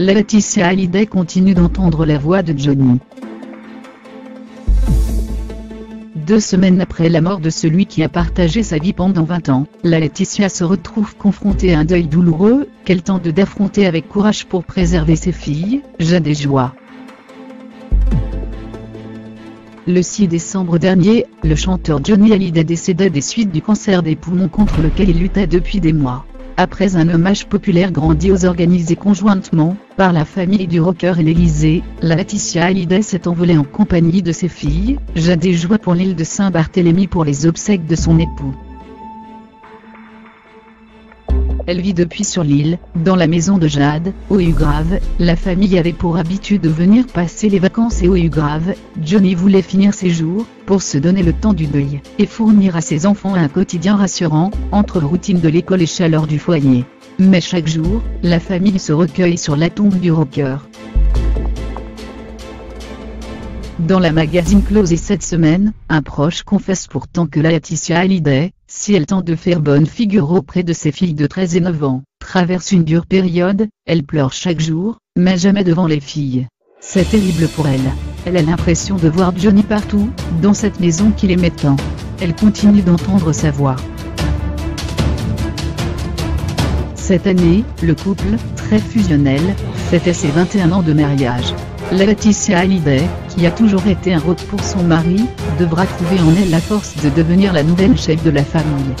Laetitia Hallyday continue d'entendre la voix de Johnny. 2 semaines après la mort de celui qui a partagé sa vie pendant 20 ans, Laetitia se retrouve confrontée à un deuil douloureux, qu'elle tente d'affronter avec courage pour préserver ses filles, Jade et Joy. Le 6 décembre dernier, le chanteur Johnny Hallyday décéda des suites du cancer des poumons contre lequel il luttait depuis des mois. Après un hommage populaire grandiose organisé conjointement par la famille du rocker et l'Élysée, Laetitia Hallyday s'est envolée en compagnie de ses filles, Jade et Joy, pour l'île de Saint-Barthélemy pour les obsèques de son époux. Elle vit depuis sur l'île, dans la maison de Jade, au Eugrave. La famille avait pour habitude de venir passer les vacances et au Eugrave, Johnny voulait finir ses jours, pour se donner le temps du deuil, et fournir à ses enfants un quotidien rassurant, entre routine de l'école et chaleur du foyer. Mais chaque jour, la famille se recueille sur la tombe du rocker. Dans la magazine Close et cette semaine, un proche confesse pourtant que Laetitia Hallyday, si elle tente de faire bonne figure auprès de ses filles de 13 et 9 ans, traverse une dure période. Elle pleure chaque jour, mais jamais devant les filles. C'est terrible pour elle. Elle a l'impression de voir Johnny partout, dans cette maison qu'il aimait tant. Elle continue d'entendre sa voix. Cette année, le couple, très fusionnel, fêtait ses 21 ans de mariage. Laetitia Hallyday, qui a toujours été un rock pour son mari, devra trouver en elle la force de devenir la nouvelle chef de la famille.